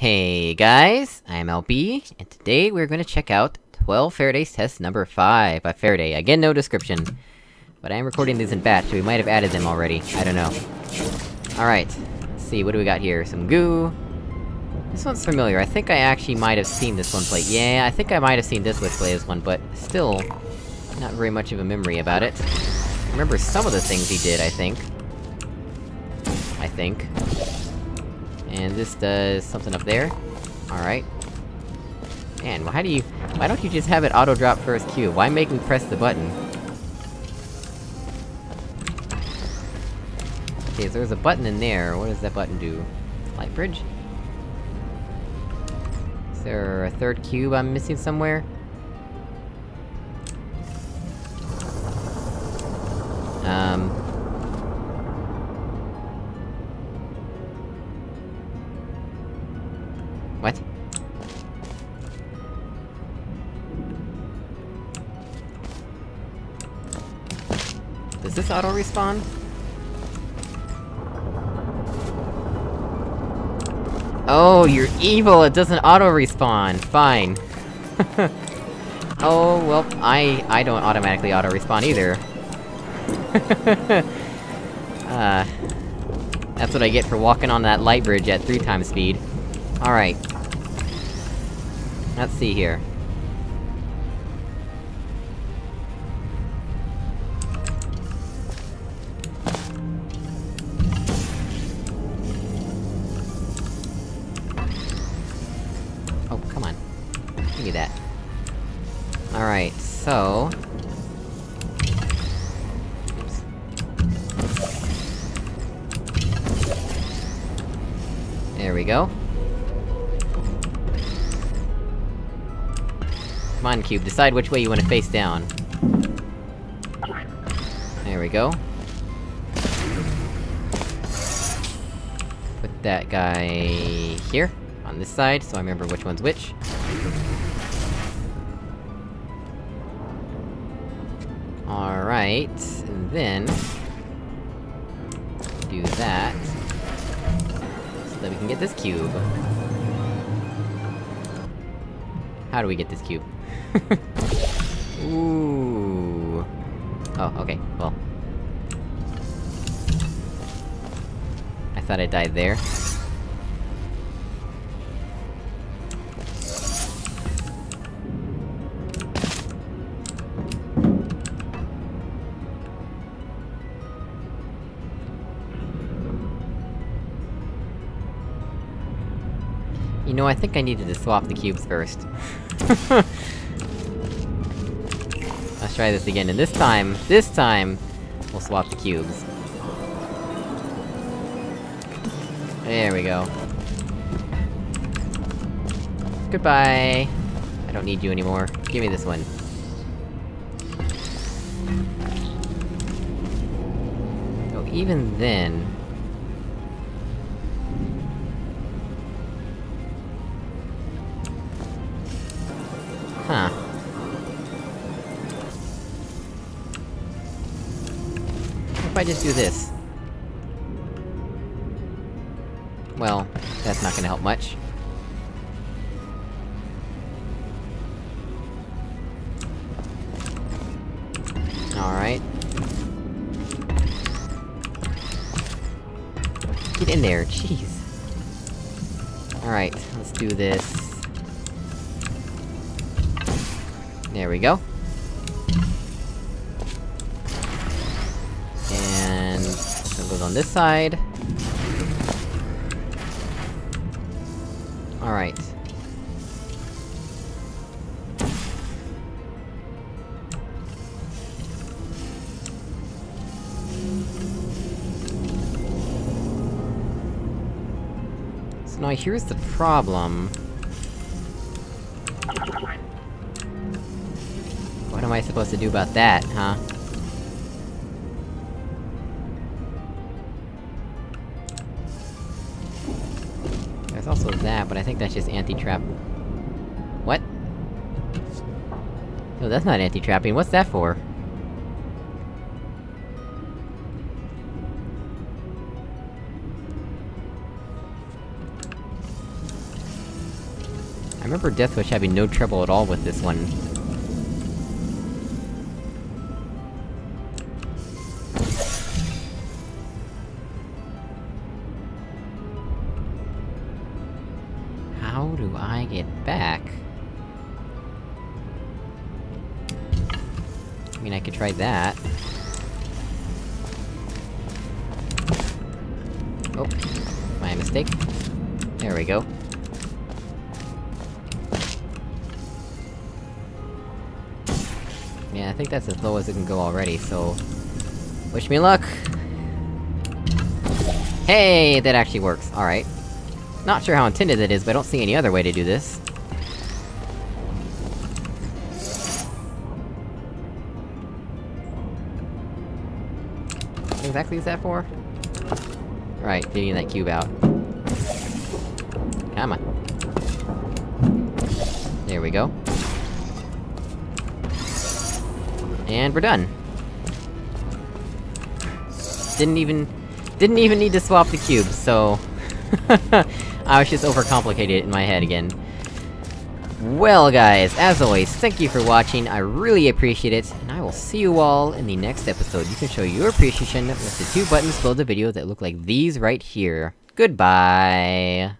Hey guys, I'm LB, and today we're going to check out 12 Faraday's Test number 5 by Faraday. Again, no description. But I am recording these in batch, so we might have added them already. I don't know. Alright, let's see, what do we got here? Some goo. This one's familiar. I think I actually might have seen this one play. Yeah, I think I might have seen this play as one, but still, not very much of a memory about it. I remember some of the things he did, I think. And this does something up there. Alright. Man, why don't you just have it auto-drop first Q? Why make me press the button? Okay, so there's a button in there. What does that button do? Light bridge? Is there a third cube I'm missing somewhere? What? Does this auto-respawn? Oh, you're evil! It doesn't auto-respawn! Fine. Oh, well, I don't automatically auto-respawn either. That's what I get for walking on that light bridge at 3x speed. Alright. Let's see here. Oh, come on. Give me that. Alright, so... Oops. There we go. Come on, cube, decide which way you want to face down. There we go. Put that guy... here? On this side, so I remember which one's which. Alright, and then... do that... so that we can get this cube. How do we get this cube? Ooh. Oh, okay, well. I thought I died there. You know, I think I needed to swap the cubes first. Let's try this again, and this time, we'll swap the cubes. There we go. Goodbye! I don't need you anymore. Give me this one. Oh, even then... Huh. What if I just do this? Well, that's not gonna help much. Alright. Get in there, jeez! Alright, let's do this. There we go. And... that goes on this side. Alright. So now here's the problem... What am I supposed to do about that, huh? There's also that, but I think that's just anti-trap... What? No, that's not anti-trapping, what's that for? I remember Deathwish having no trouble at all with this one. How do I get back? I mean, I could try that. Oh, my mistake. There we go. Yeah, I think that's as low as it can go already, so... wish me luck! Hey! That actually works, alright. Not sure how intended that is, but I don't see any other way to do this. What exactly is that for? Right, getting that cube out. Come on. There we go. And we're done! Didn't even need to swap the cubes, so... I was just overcomplicated it in my head again. Well guys, as always, thank you for watching, I really appreciate it, and I will see you all in the next episode. You can show your appreciation with the two buttons below the video that look like these right here. Goodbye!